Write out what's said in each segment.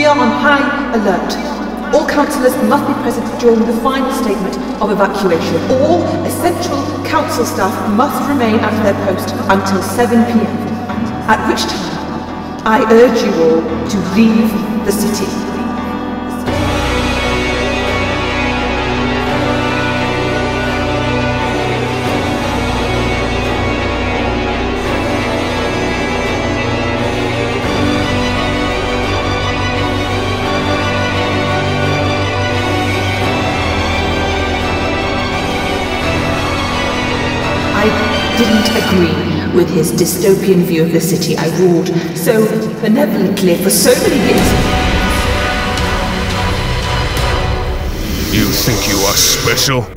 We are on high alert. All councillors must be present during the final statement of evacuation. All essential council staff must remain at their post until 7 p.m, at which time I urge you all to leave the city. Didn't agree with his dystopian view of the city I ruled so benevolently for so many years. You think you are special?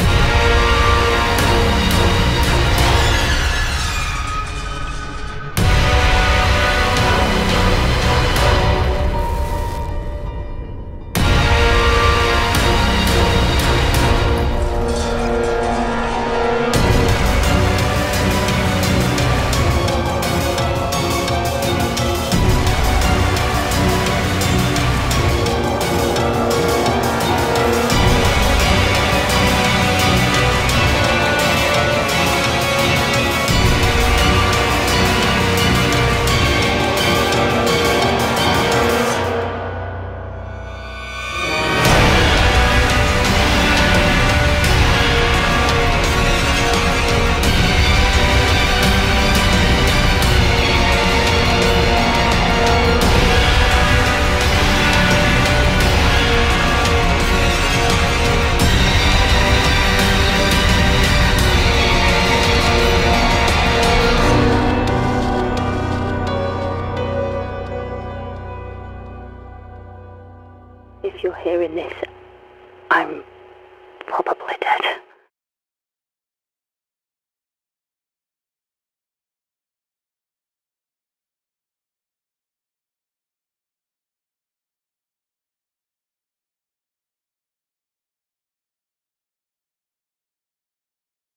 If you're hearing this, I'm